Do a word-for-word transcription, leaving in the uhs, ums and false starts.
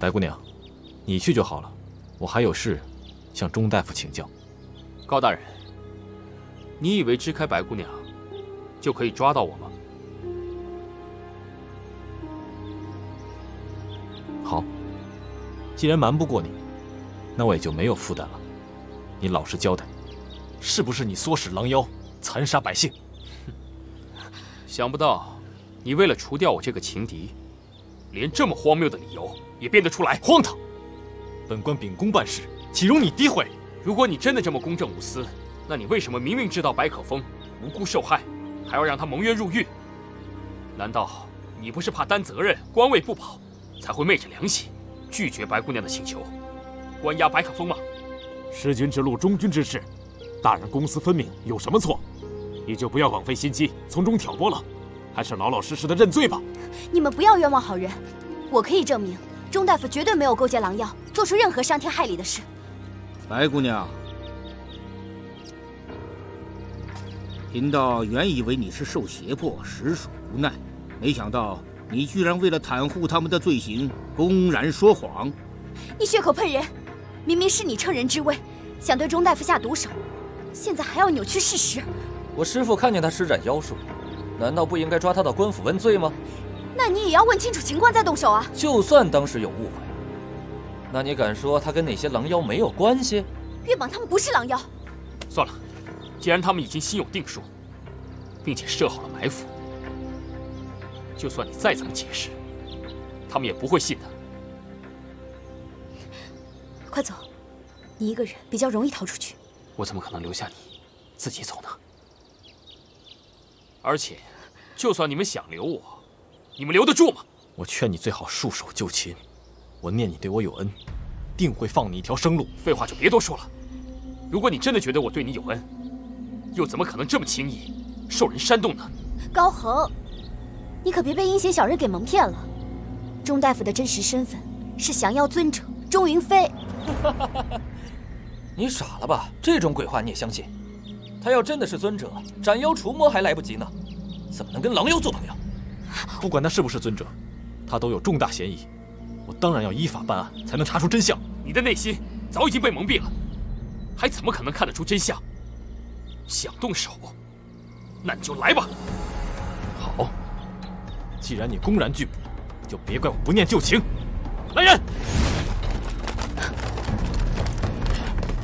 白姑娘，你去就好了，我还有事向钟大夫请教。高大人，你以为支开白姑娘就可以抓到我吗？好，既然瞒不过你，那我也就没有负担了。你老实交代，是不是你唆使狼妖残杀百姓？想不到，你为了除掉我这个情敌，连这么荒谬的理由也编得出来，荒唐！本官秉公办事，岂容你诋毁？如果你真的这么公正无私，那你为什么明明知道白可风无辜受害，还要让他蒙冤入狱？难道你不是怕担责任、官位不保，才会昧着良心拒绝白姑娘的请求，关押白可风吗？弑君之路，忠君之事，大人公私分明，有什么错？你就不要枉费心机，从中挑拨了，还是老老实实的认罪吧。你们不要冤枉好人，我可以证明，钟大夫绝对没有勾结狼妖，做出任何伤天害理的事。白姑娘，贫道原以为你是受胁迫，实属无奈，没想到你居然为了袒护他们的罪行，公然说谎。你血口喷人，明明是你趁人之危，想对钟大夫下毒手，现在还要扭曲事实。我师父看见他施展妖术，难道不应该抓他到官府问罪吗？那你也要问清楚情况再动手啊！就算当时有误会，那你敢说他跟那些狼妖没有关系？月榜他们不是狼妖。算了，既然他们已经心有定数，并且设好了埋伏，就算你再怎么解释，他们也不会信的。快走，你一个人比较容易逃出去。我怎么可能留下你自己走呢？而且，就算你们想留我，你们留得住吗？我劝你最好束手就擒。我念你对我有恩，定会放你一条生路。废话就别多说了。如果你真的觉得我对你有恩，又怎么可能这么轻易受人煽动呢？高恒，你可别被阴险小人给蒙骗了。钟大夫的真实身份是降妖尊者钟云飞。你傻了吧？这种鬼话你也相信？他要真的是尊者，斩妖除魔还来不及呢，怎么能跟狼妖做朋友？不管他是不是尊者，他都有重大嫌疑，我当然要依法办案，才能查出真相。你的内心早已经被蒙蔽了，还怎么可能看得出真相？想动手，那你就来吧。好，既然你公然拒捕，就别怪我不念旧情。来人！